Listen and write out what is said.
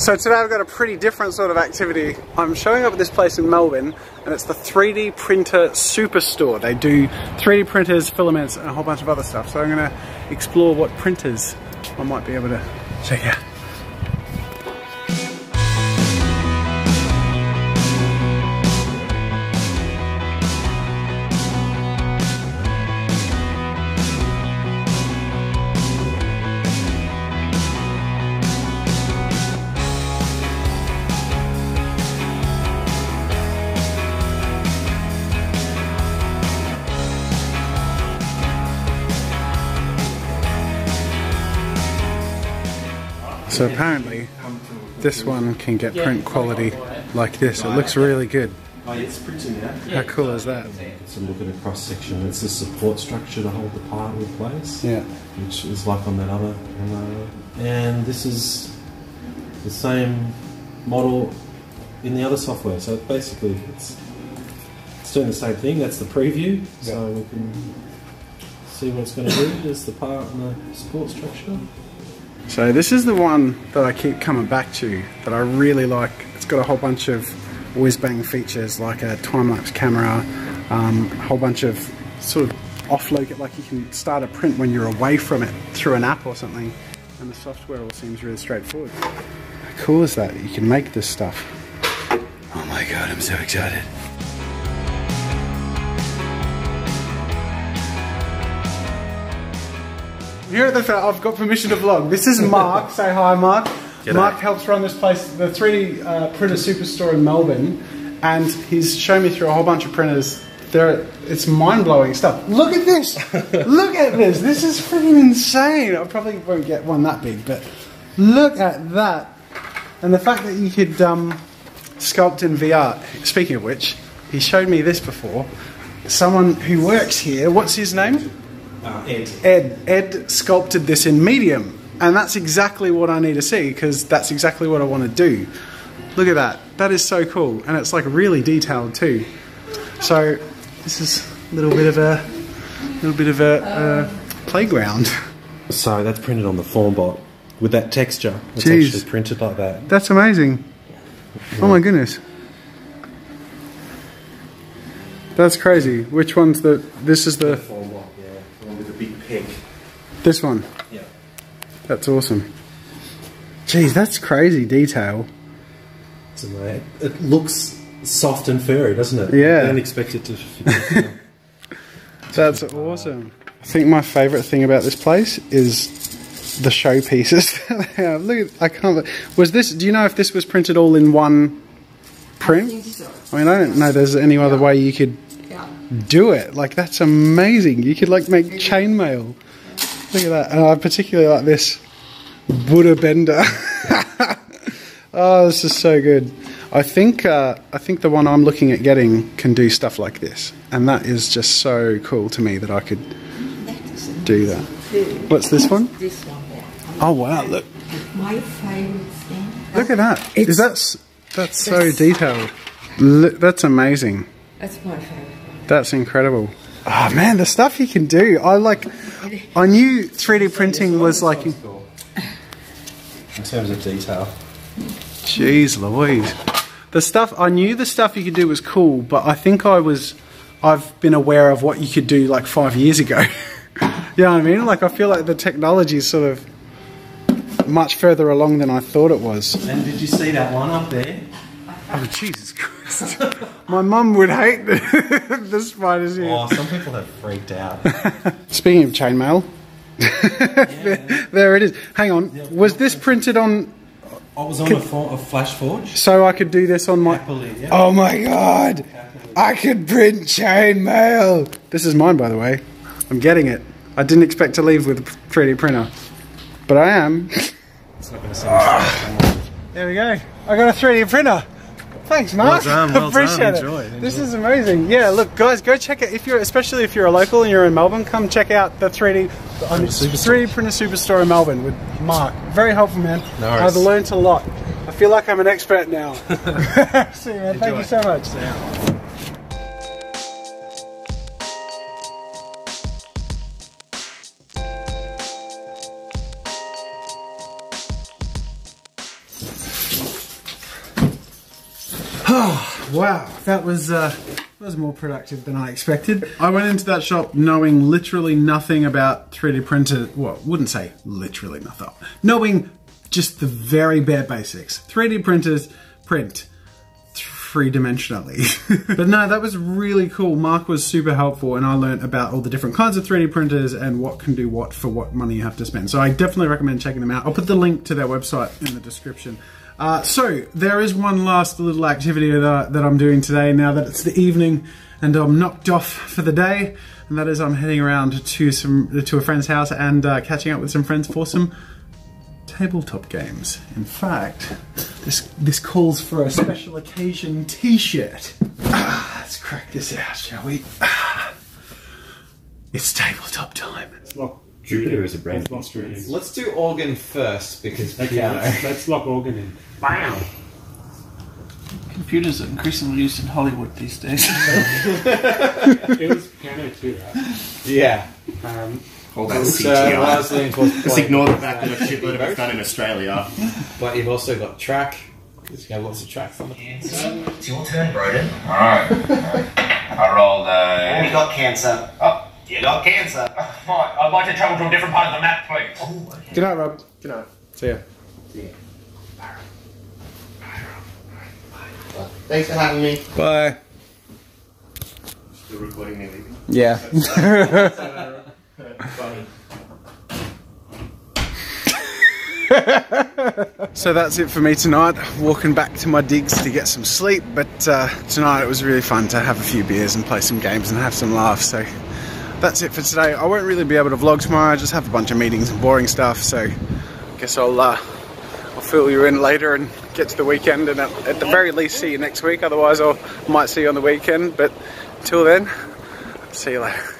So today I've got a pretty different sort of activity. I'm showing up at this place in Melbourne, and it's the 3D Printer Superstore. They do 3D printers, filaments, and a whole bunch of other stuff. So I'm gonna explore what printers I might be able to check out. So apparently, this one can get print quality like this. It looks really good. How cool is that? So look at a cross section. It's the support structure to hold the part in place. Yeah. Which is like on that other. And this is the same model in the other software. So basically, it's doing the same thing. That's the preview. So we can see what it's going to do. There's the part and the support structure. So this is the one that I keep coming back to, that I really like. It's got a whole bunch of whiz-bang features, like a time-lapse camera, a whole bunch of sort of off-load, like you can start a print when you're away from it through an app or something, and the software all seems really straightforward. How cool is that? You can make this stuff. Oh my god, I'm so excited. Here at the fair, I've got permission to vlog. This is Mark. Say hi, Mark. G'day. Mark helps run this place, the 3D Printer Superstore in Melbourne, and he's shown me through a whole bunch of printers. It's mind-blowing stuff. Look at this! Look at this! This is freaking insane! I probably won't get one that big, but look at that! And the fact that you could sculpt in VR. Speaking of which, he showed me this before. Someone who works here, what's his name? Ed sculpted this in medium, and that's exactly what I need to see, because that's exactly what I want to do. Look at that. That is so cool, and it's like really detailed too. So this is a little bit of a playground. So that's printed on the Formbot with that texture. It's actually printed like that. That's amazing. Yeah. Oh my goodness. That's crazy. Which one's the? This is the Formbot. This one? Yeah. That's awesome. Jeez, that's crazy detail. It looks soft and furry, doesn't it? Yeah. I don't expect it to... That's awesome. I think my favourite thing about this place is the show pieces that they have. Look at... I can't... Was this... Do you know if this was printed all in one print? I think so. I mean, I don't know there's any other way you could... do it. Like, that's amazing. You could like make chainmail. Look at that. And I particularly like this Buddha bender. Oh, this is so good. I think the one I'm looking at getting can do stuff like this, and that is just so cool to me that I could do that. What's this one? This one. Oh wow! Look. My favorite thing. Look at that. Is that's so detailed. Look, that's amazing. That's my favorite. That's incredible. Oh man, the stuff you can do. I knew 3D printing was like... In terms of detail. Jeez Louise. I knew the stuff you could do was cool, but I think I've been aware of what you could do like 5 years ago. You know what I mean? Like, I feel like the technology is sort of much further along than I thought it was. And did you see that one up there? Oh, Jesus Christ. My mum would hate the spiders here. Oh, some people have freaked out. Speaking of chainmail, there it is. Hang on, yeah, was this printed on... I was on a Flash Forge. So I could do this on my... Happily, yeah. Oh my god! Happily. I could print chainmail! This is mine, by the way. I'm getting it. I didn't expect to leave with a 3D printer. But I am. It's not going to sound... There we go. I got a 3D printer. Thanks, Mark. Well done, well Appreciate done. Enjoy, it. This is amazing. Yeah, look, guys, go check it. If you're, especially if you're a local and you're in Melbourne, come check out the 3D Printer Superstore in Melbourne with Mark. Very helpful, man. No worries. I've learned a lot. I feel like I'm an expert now. See you, man. Enjoy. Thank you so much. See you. Oh, wow, that was more productive than I expected. I went into that shop knowing literally nothing about 3D printer. Well, wouldn't say literally nothing. Knowing just the very bare basics. 3D printers print three-dimensionally. But no, that was really cool. Mark was super helpful and I learned about all the different kinds of 3D printers and what can do what for what money you have to spend. So I definitely recommend checking them out. I'll put the link to their website in the description. So there is one last little activity that I'm doing today now that it's the evening and I'm knocked off for the day, and that is I'm heading around to a friend's house and catching up with some friends for some tabletop games. In fact, this calls for a special occasion t-shirt. Let's crack this out, shall we? It's tabletop time. Let's lock Julia as a brain. Let's do organ first because piano. Let's lock organ in. Wow. Computers are increasingly used in Hollywood these days. It was piano too, right? Yeah. Hold that CTI. Let's ignore the fact that a shitload of it's done in Australia. But you've also got track. Because you have lots of tracks on it. Cancer. It's your turn, Broden. Alright. I rolled a... You got cancer. Oh, you got cancer. Right, I'd like to travel to a different part of the map, please. Oh, okay. Good night, Rob. Good night. See ya. See ya. Bye, Rob. Bye, Rob. Bye. Thanks for having me. Bye. Still recording me leaving? Yeah. So, so that's it for me tonight. Walking back to my digs to get some sleep, but tonight it was really fun to have a few beers and play some games and have some laughs. So that's it for today. I won't really be able to vlog tomorrow. I just have a bunch of meetings and boring stuff, so I guess I'll fill you in later and get to the weekend, and at the very least see you next week. Otherwise I might see you on the weekend, but until then, see you later.